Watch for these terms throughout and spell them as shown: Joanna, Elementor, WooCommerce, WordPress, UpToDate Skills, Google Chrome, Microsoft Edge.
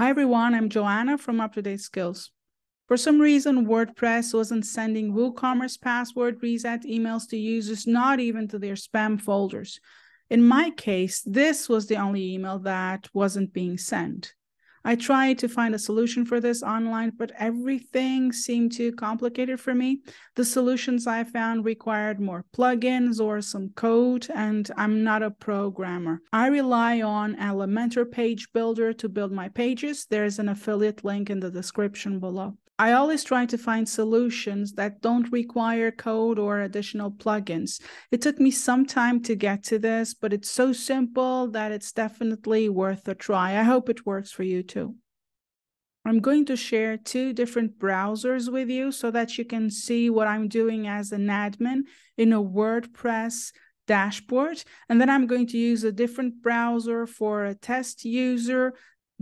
Hi everyone, I'm Joanna from UpToDate Skills. For some reason, WordPress wasn't sending WooCommerce password reset emails to users, not even to their spam folders. In my case, this was the only email that wasn't being sent. I tried to find a solution for this online, but everything seemed too complicated for me. The solutions I found required more plugins or some code, and I'm not a programmer. I rely on Elementor page builder to build my pages. There's an affiliate link in the description below. I always try to find solutions that don't require code or additional plugins. It took me some time to get to this, but it's so simple that it's definitely worth a try. I hope it works for you too. I'm going to share two different browsers with you so that you can see what I'm doing as an admin in a WordPress dashboard. And then I'm going to use a different browser for a test user.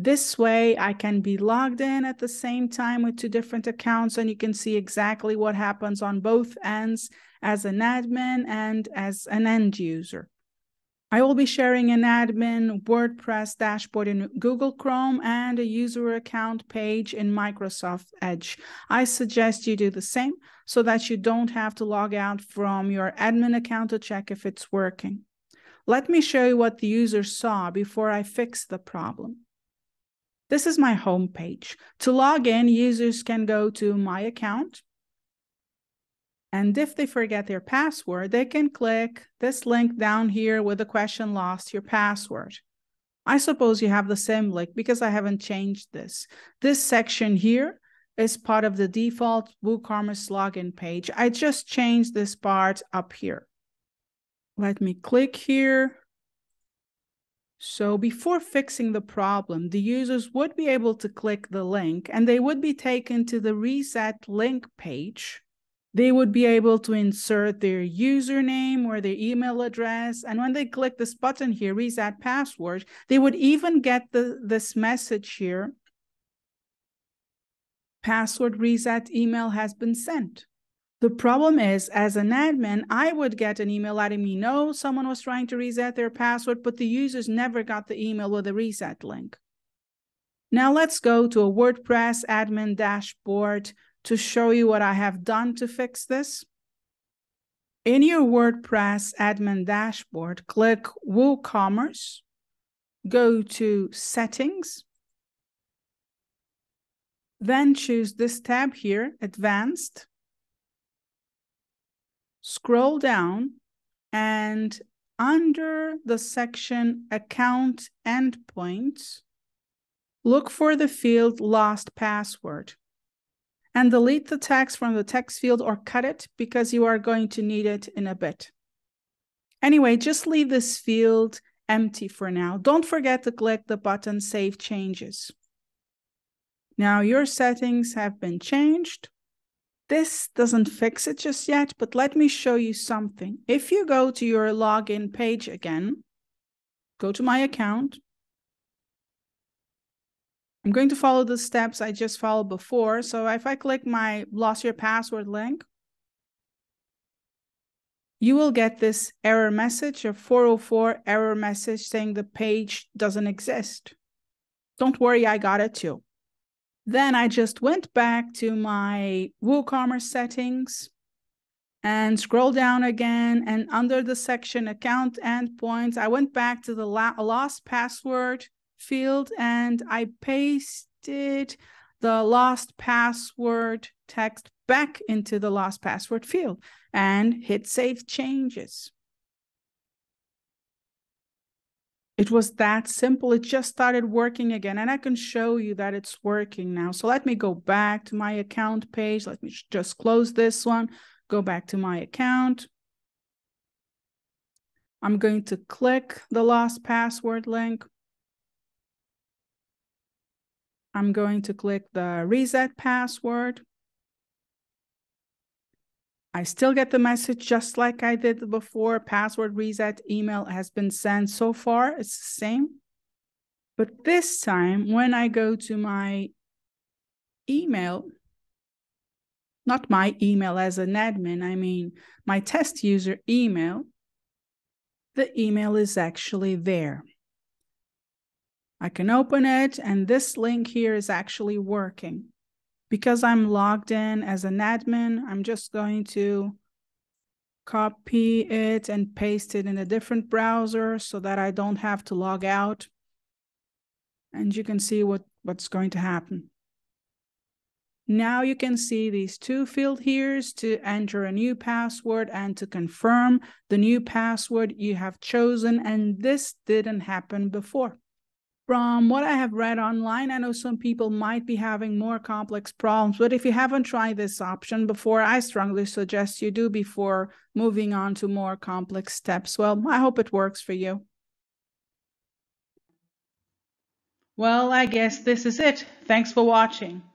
This way, I can be logged in at the same time with two different accounts, and you can see exactly what happens on both ends as an admin and as an end user. I will be sharing an admin WordPress dashboard in Google Chrome and a user account page in Microsoft Edge. I suggest you do the same so that you don't have to log out from your admin account to check if it's working. Let me show you what the user saw before I fix the problem. This is my home page. To log in, users can go to My Account. And if they forget their password, they can click this link down here with the question, lost your password. I suppose you have the same link because I haven't changed this. This section here is part of the default WooCommerce login page. I just changed this part up here. Let me click here. So before fixing the problem, the users would be able to click the link and they would be taken to the reset link page. They would be able to insert their username or their email address. And when they click this button here, reset password, they would even get this message here. Password reset email has been sent. The problem is, as an admin, I would get an email letting me know someone was trying to reset their password, but the users never got the email with a reset link. Now let's go to a WordPress admin dashboard to show you what I have done to fix this. In your WordPress admin dashboard, click WooCommerce, go to Settings, then choose this tab here, Advanced. Scroll down, and under the section Account Endpoints, look for the field Lost Password. And delete the text from the text field or cut it because you are going to need it in a bit. Anyway, just leave this field empty for now. Don't forget to click the button Save Changes. Now your settings have been changed. This doesn't fix it just yet, but let me show you something. If you go to your login page again, go to My Account. I'm going to follow the steps I just followed before. So if I click my Lost Your Password link, you will get this error message, a 404 error message saying the page doesn't exist. Don't worry, I got it too. Then I just went back to my WooCommerce settings and scroll down again. And under the section Account Endpoints, I went back to the Lost Password field and I pasted the Lost Password text back into the Lost Password field and hit Save Changes. It was that simple. It just started working again, and I can show you that it's working now. So let me go back to my account page. Let me just close this one, go back to my account. I'm going to click the Lost Password link. I'm going to click the Reset Password. I still get the message just like I did before. Password reset email has been sent. So far, it's the same. But this time, when I go to my email, not my email as an admin, I mean my test user email, the email is actually there. I can open it, and this link here is actually working. Because I'm logged in as an admin, I'm just going to copy it and paste it in a different browser so that I don't have to log out. And you can see what's going to happen. Now you can see these two fields here to enter a new password and to confirm the new password you have chosen. And this didn't happen before. From what I have read online, I know some people might be having more complex problems, but if you haven't tried this option before, I strongly suggest you do before moving on to more complex steps. Well, I hope it works for you. Well, I guess this is it. Thanks for watching.